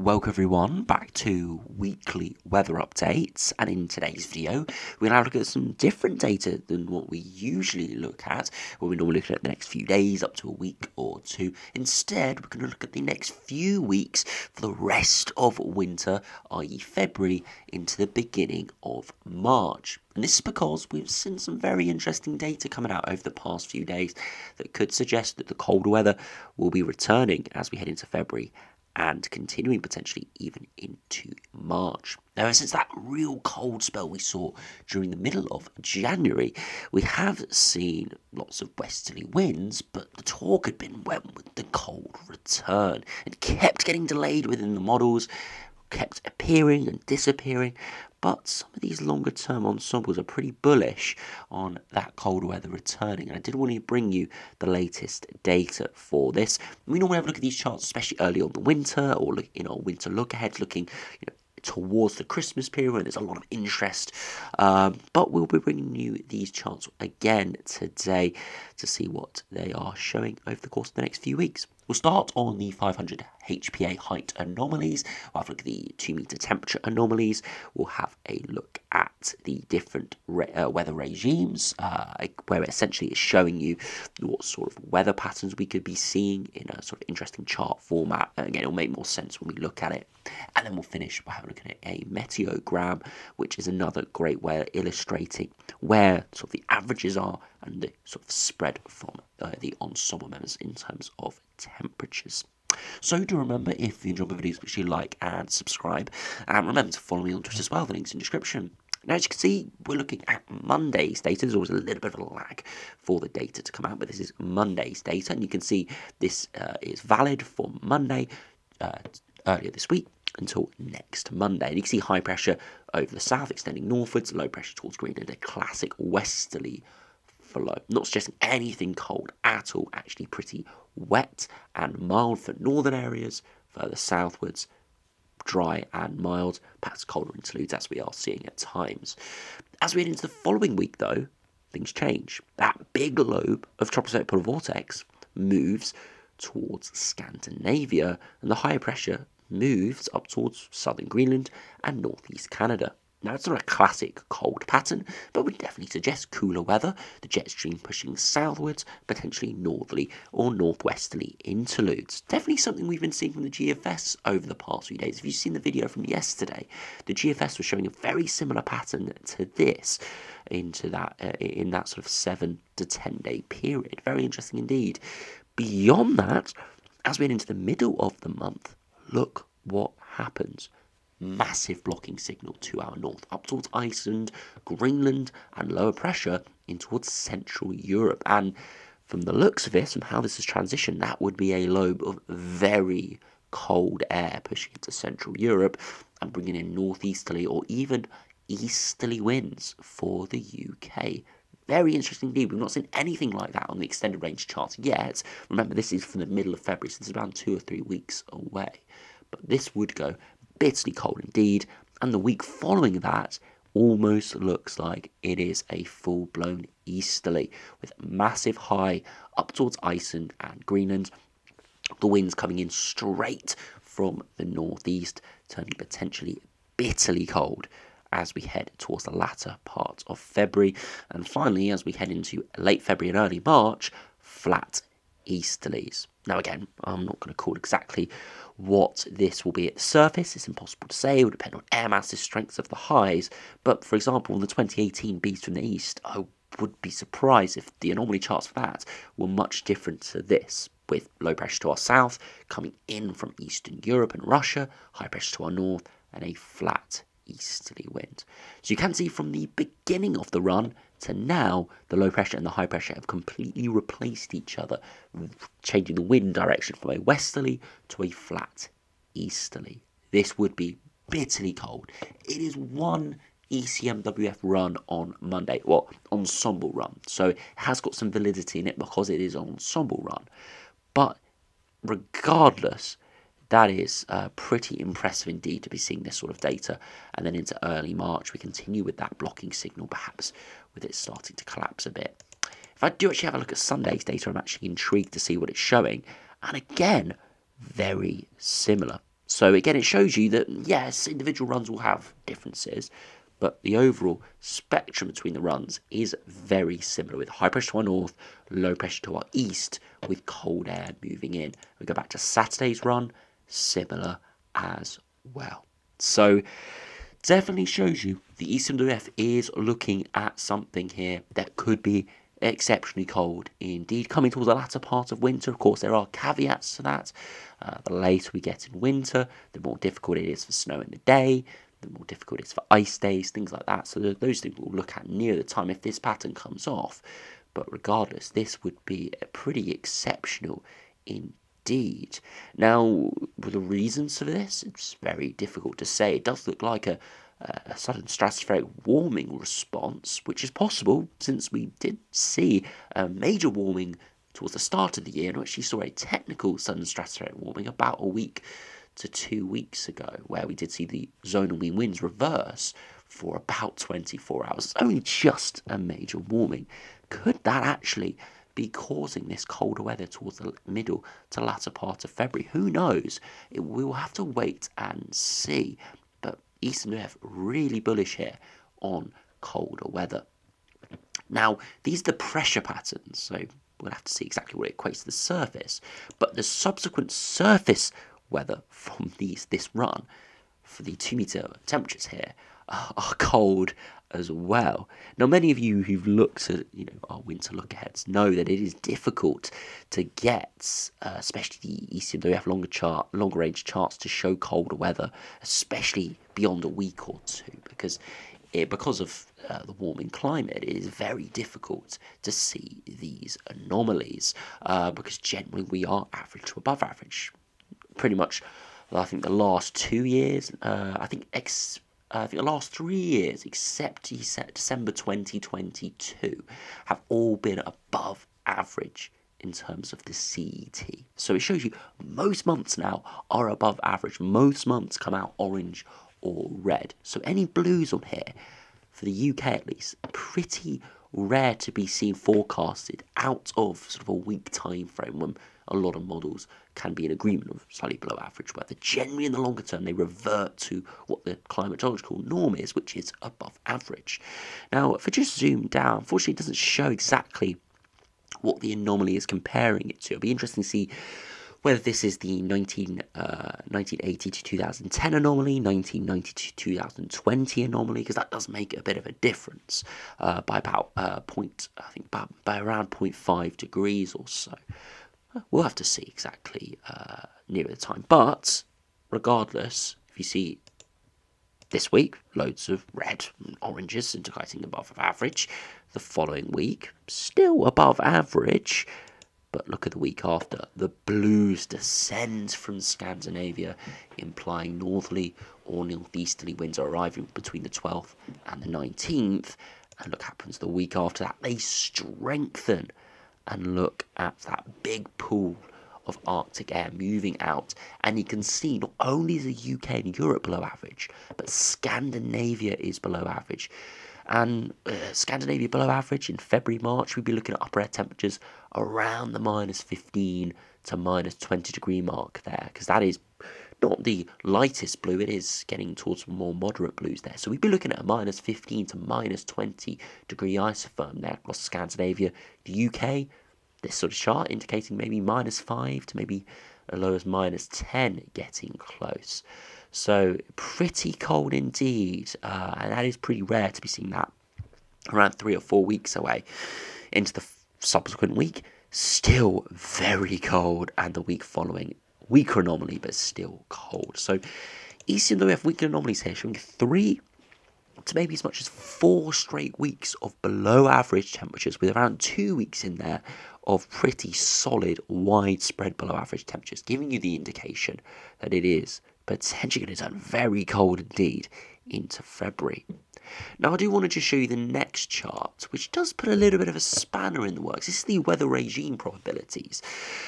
Welcome everyone back to weekly weather updates, and in today's video we're going to look at some different data than what we usually look at when we normally look at the next few days up to a week or two. Instead we're going to look at the next few weeks for the rest of winter, i.e. February into the beginning of March. And this is because we've seen some very interesting data coming out over the past few days that could suggest that the colder weather will be returning as we head into February and continuing potentially even into March. Now, since that real cold spell we saw during the middle of January, we have seen lots of westerly winds, but the talk had been, when would the cold return? It kept getting delayed within the models, kept appearing and disappearing, but some of these longer term ensembles are pretty bullish on that cold weather returning, and I did want to bring you the latest data for this. We normally have a look at these charts, especially early on the winter, or in our winter look ahead, looking towards the Christmas period when there's a lot of interest, but we'll be bringing you these charts again today to see what they are showing over the course of the next few weeks. We'll start on the 500 hPa height anomalies. We'll have a look at the 2-meter temperature anomalies. We'll have a look at the different weather regimes, where essentially it's showing you what sort of weather patterns we could be seeing in a sort of interesting chart format. And again, it'll make more sense when we look at it. And then we'll finish by having a look at a meteogram, which is another great way of illustrating where sort of the averages are and the sort of spread from the ensemble members in terms of temperatures. So do remember, if you enjoy my videos, make sure you like and subscribe, and remember to follow me on Twitter as well. The link's in the description. Now, as you can see, we're looking at Monday's data. There's always a little bit of a lag for the data to come out, but this is Monday's data, and you can see this is valid for Monday earlier this week until next Monday. And you can see high pressure over the south extending northwards, low pressure towards Greenland, a classic westerly flow. Not suggesting anything cold at all, actually pretty wet and mild for northern areas, further southwards dry and mild, perhaps colder interludes as we are seeing at times. As we head into the following week though, things change. That big lobe of tropospheric polar vortex moves towards Scandinavia, and the higher pressure moves up towards southern Greenland and northeast Canada. Now, it's not a classic cold pattern, but would definitely suggest cooler weather, the jet stream pushing southwards, potentially northerly or northwesterly interludes. Definitely something we've been seeing from the GFS over the past few days. If you've seen the video from yesterday, the GFS was showing a very similar pattern to this in that sort of 7 to 10 day period. Very interesting indeed. Beyond that, as we head into the middle of the month, look what happens. Massive blocking signal to our north, up towards Iceland, Greenland, and lower pressure in towards Central Europe. And from the looks of this, from how this has transitioned, that would be a lobe of very cold air pushing into Central Europe and bringing in northeasterly or even easterly winds for the UK. Very interesting indeed. We've not seen anything like that on the extended range chart yet. Remember, this is from the middle of February, so this is around 2 or 3 weeks away. But this would go bitterly cold indeed, and the week following that almost looks like it is a full-blown easterly with massive high up towards Iceland and Greenland, the winds coming in straight from the northeast, turning potentially bitterly cold as we head towards the latter part of February. And finally, as we head into late February and early March, flat easterlies. Now again, I'm not going to call exactly what this will be at the surface. It's impossible to say. It will depend on air masses, strengths of the highs. But for example, on the 2018 Beast from the East, I would be surprised if the anomaly charts for that were much different to this, with low pressure to our south coming in from Eastern Europe and Russia, high pressure to our north, and a flat easterly wind. So you can see from the beginning of the run to now, the low pressure and the high pressure have completely replaced each other, changing the wind direction from a westerly to a flat easterly. This would be bitterly cold. It is one ECMWF run on Monday, well, ensemble run, so it has got some validity in it because it is an ensemble run. But regardless, that is pretty impressive indeed to be seeing this sort of data. And then into early March, we continue with that blocking signal, perhaps with it starting to collapse a bit. If I do actually have a look at Sunday's data, I'm actually intrigued to see what it's showing. And again, very similar. So again, it shows you that, yes, individual runs will have differences, but the overall spectrum between the runs is very similar, with high pressure to our north, low pressure to our east, with cold air moving in. We go back to Saturday's run, similar as well. So definitely shows you the ECMWF is looking at something here that could be exceptionally cold indeed, coming towards the latter part of winter. Of course, there are caveats to that. The later we get in winter, the more difficult it is for snow in the day, the more difficult it is for ice days, things like that. So those things we'll look at near the time if this pattern comes off. But regardless, this would be pretty exceptional indeed. Now, the reasons for this, it's very difficult to say. It does look like a sudden stratospheric warming response, which is possible since we did see a major warming towards the start of the year, and we actually saw a technical sudden stratospheric warming about a week to 2 weeks ago, where we did see the zonal mean winds reverse for about 24 hours. It's only just a major warming. Could that actually be causing this colder weather towards the middle to latter part of February? Who knows? We will have to wait and see. ECMWF really bullish here on colder weather. Now, these are the pressure patterns, so we'll have to see exactly what it equates to the surface. But the subsequent surface weather from this run, for the 2 meter temperatures here, are cold as well. Now, many of you who've looked at our winter look aheads know that it is difficult to get, especially the ECMWF longer range charts, to show colder weather, especially beyond a week or two, because of the warming climate. It is very difficult to see these anomalies because generally we are average to above average. Pretty much, I think the last 2 years, I think the last 3 years, except December 2022, have all been above average in terms of the CET. So it shows you most months now are above average. Most months come out orange or red. So any blues on here, for the UK at least, pretty rare to be seen forecasted out of sort of a weak time frame when a lot of models can be in agreement of slightly below average weather. Generally, in the longer term, they revert to what the climatological norm is, which is above average. Now, if I just zoom down, unfortunately, it doesn't show exactly what the anomaly is comparing it to. It'll be interesting to see whether this is the 1980 to 2010 anomaly, 1990 to 2020 anomaly, because that does make a bit of a difference by about around 0.5 degrees or so. We'll have to see exactly near the time. But regardless, if you see this week, loads of red and oranges indicating above average. The following week, still above average. But look at the week after. The blues descend from Scandinavia, implying northerly or northeasterly winds are arriving between the 12th and the 19th. And look what happens the week after that. They strengthen. And look at that big pool of Arctic air moving out, and you can see not only is the UK and Europe below average, but Scandinavia is below average. And Scandinavia below average in February, March, we'd be looking at upper air temperatures around the minus 15 to minus 20 degree mark there, because that is not the lightest blue, it is getting towards more moderate blues there. So we'd be looking at a minus 15 to minus 20 degree isotherm there across Scandinavia. The UK, this sort of chart indicating maybe minus 5 to maybe as low as minus 10, getting close. So pretty cold indeed, and that is pretty rare to be seeing that around 3 or 4 weeks away. Into the subsequent week, still very cold, and the week following, weaker anomaly, but still cold. So ECMWF weaker anomalies here, showing 3 to maybe as much as 4 straight weeks of below average temperatures, with around 2 weeks in there of pretty solid, widespread below average temperatures, giving you the indication that it is potentially going to turn very cold indeed into February. Now, I do want to just show you the next chart, which does put a little bit of a spanner in the works. This is the weather regime probabilities.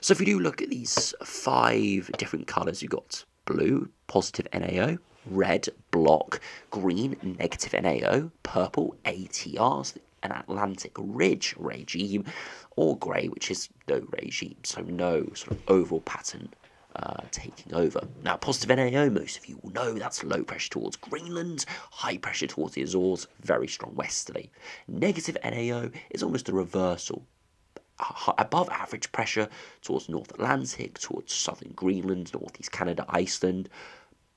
So if you do look at these 5 different colours, you've got blue, positive NAO, red, block, green, negative NAO, purple, ATRs, an Atlantic Ridge regime, or grey, which is no regime, so no sort of overall pattern taking over. Now, positive NAO, most of you will know that's low pressure towards Greenland, high pressure towards the Azores, very strong westerly. Negative NAO is almost a reversal. Above average pressure towards North Atlantic, towards southern Greenland, northeast Canada, Iceland,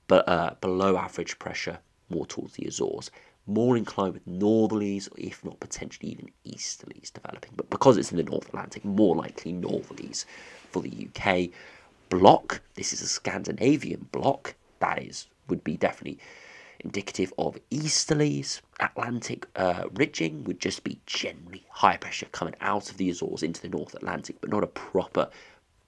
but below average pressure more towards the Azores. More inclined with northerlies, if not potentially even easterlies developing. But because it's in the North Atlantic, more likely northerlies for the UK. Block, this is a Scandinavian block, that would be definitely indicative of easterlies. Atlantic ridging would just be generally high pressure coming out of the Azores into the North Atlantic, but not a proper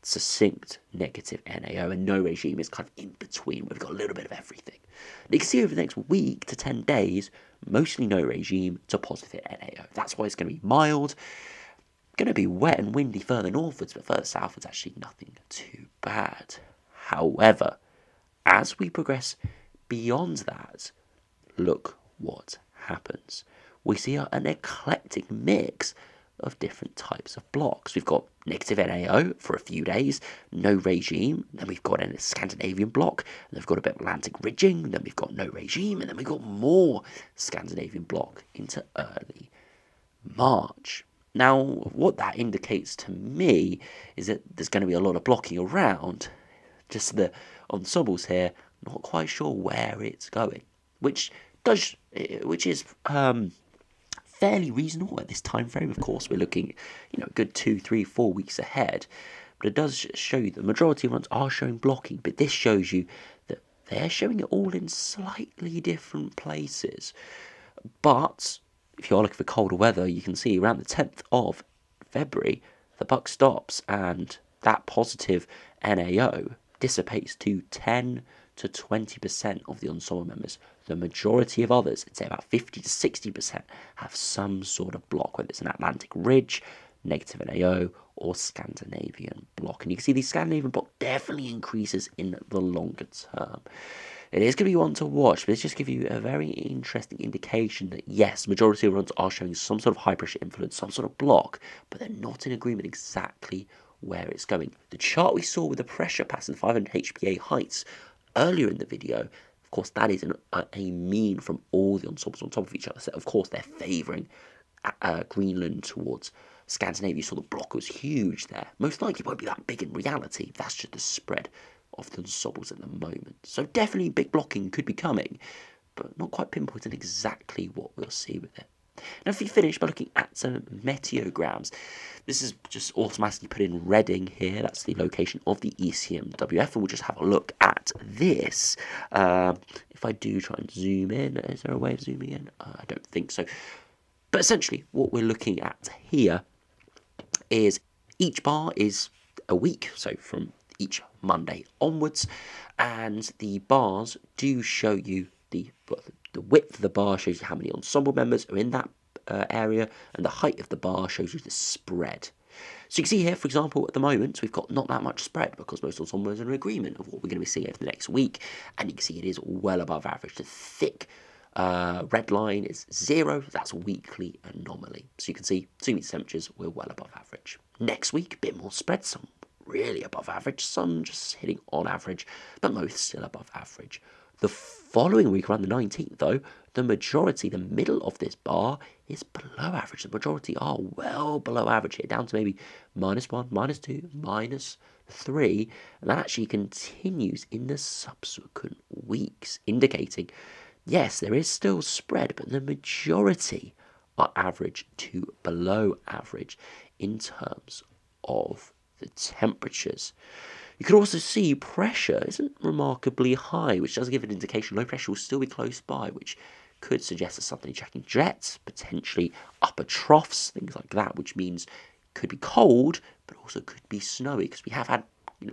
succinct negative NAO, and no regime is kind of in between. We've got a little bit of everything. And you can see over the next week to 10 days, mostly no regime to positive NAO. That's why it's going to be mild. Going to be wet and windy further northwards, but further southwards actually nothing too bad. However, as we progress beyond that, look what happens. We see an eclectic mix of different types of blocks. We've got negative NAO for a few days, no regime, then we've got a Scandinavian block, and they've got a bit of Atlantic ridging, then we've got no regime, and then we've got more Scandinavian block into early March. Now, what that indicates to me is that there's going to be a lot of blocking around, just the ensembles here, not quite sure where it's going, which is fairly reasonable at this time frame. Of course, we're looking, a good 2, 3, 4 weeks ahead, but it does show you the majority of ones are showing blocking, but this shows you that they're showing it all in slightly different places. But if you're looking for colder weather, you can see around the 10th of February, the buck stops and that positive NAO dissipates to 10 to 20% of the ensemble members. The majority of others, I'd say about 50 to 60%, have some sort of block, whether it's an Atlantic ridge, negative NAO, or Scandinavian block. And you can see the Scandinavian block definitely increases in the longer term. It is going to be one to watch, but it's just giving you a very interesting indication that, yes, majority of runs are showing some sort of high-pressure influence, some sort of block, but they're not in agreement exactly where it's going. The chart we saw with the pressure pattern, 500 hPa heights, earlier in the video, of course, that is a mean from all the ensembles on top of each other. So, of course, they're favouring Greenland towards Scandinavia. You saw the block was huge there. Most likely it won't be that big in reality. That's just the spread of the ensembles at the moment. So definitely big blocking could be coming, but not quite pinpointed exactly what we'll see with it. Now, if you finish by looking at some meteograms, this is just automatically put in Reading here. That's the location of the ECMWF, and we'll just have a look at this. If I do try and zoom in, is there a way of zooming in? I don't think so. But essentially, what we're looking at here is each bar is a week, so from each Monday onwards, and the bars do show you the width of the bar shows you how many ensemble members are in that area, and the height of the bar shows you the spread. So you can see here, for example, at the moment we've got not that much spread because most ensembles are in agreement of what we're going to be seeing over the next week, and you can see it is well above average. The thick red line is 0, that's a weekly anomaly. So you can see 2 weeks temperatures, we're well above average. Next week, a bit more spread, some really above average, some just hitting on average, but most still above average. The following week, around the 19th though, the majority, the middle of this bar, is below average. The majority are well below average here, down to maybe -1, -2, -3, and that actually continues in the subsequent weeks, indicating, yes, there is still spread, but the majority are average to below average in terms of the temperatures. You can also see pressure isn't remarkably high, which does give an indication low pressure will still be close by, which could suggest a southerly tracking jet, potentially upper troughs, things like that, which means could be cold, but also could be snowy, because we have had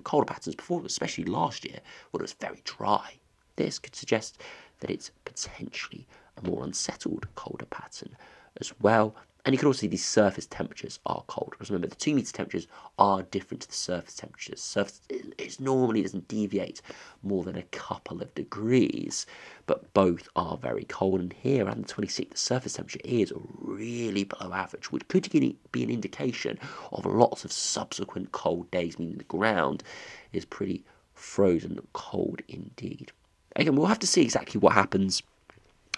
colder patterns before, especially last year, when it was very dry. This could suggest that it's potentially a more unsettled, colder pattern as well. And you can also see these surface temperatures are cold. Because remember, the 2 meter temperatures are different to the surface temperatures. Surface normally doesn't deviate more than a couple of degrees, but both are very cold. And here, around the 26th, the surface temperature is really below average, which could be an indication of lots of subsequent cold days, meaning the ground is pretty frozen cold indeed. Again, we'll have to see exactly what happens.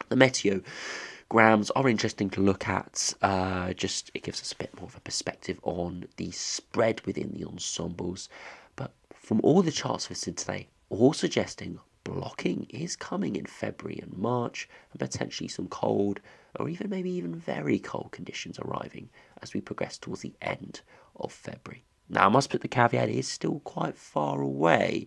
The meteograms are interesting to look at. Just it gives us a bit more of a perspective on the spread within the ensembles. But from all the charts listed today, all suggesting blocking is coming in February and March, and potentially some cold or even very cold conditions arriving as we progress towards the end of February. Now, I must put the caveat, it is still quite far away,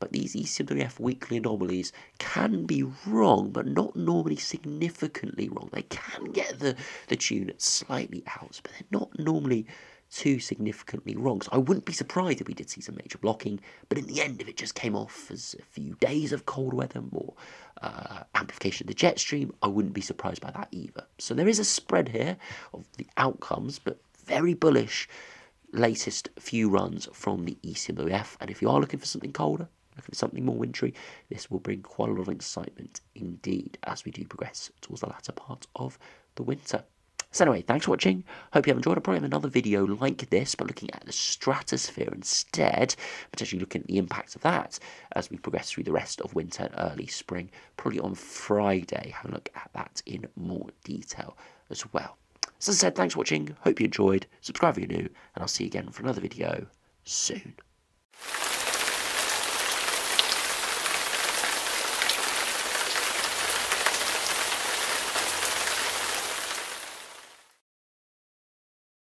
but these ECMWF weekly anomalies can be wrong, but not normally significantly wrong. They can get the tune slightly out, but they're not normally too significantly wrong. So I wouldn't be surprised if we did see some major blocking, but in the end, if it just came off as a few days of cold weather, more amplification of the jet stream, I wouldn't be surprised by that either. So there is a spread here of the outcomes, but very bullish latest few runs from the ECMWF, and if you are looking for something colder, looking for something more wintry, this will bring quite a lot of excitement indeed as we do progress towards the latter part of the winter. So anyway, thanks for watching. Hope you have enjoyed. I'll probably have another video like this, but looking at the stratosphere instead, potentially looking at the impact of that as we progress through the rest of winter and early spring, probably on Friday. Have a look at that in more detail as well. So as I said, thanks for watching, hope you enjoyed, subscribe if you're new, and I'll see you again for another video soon.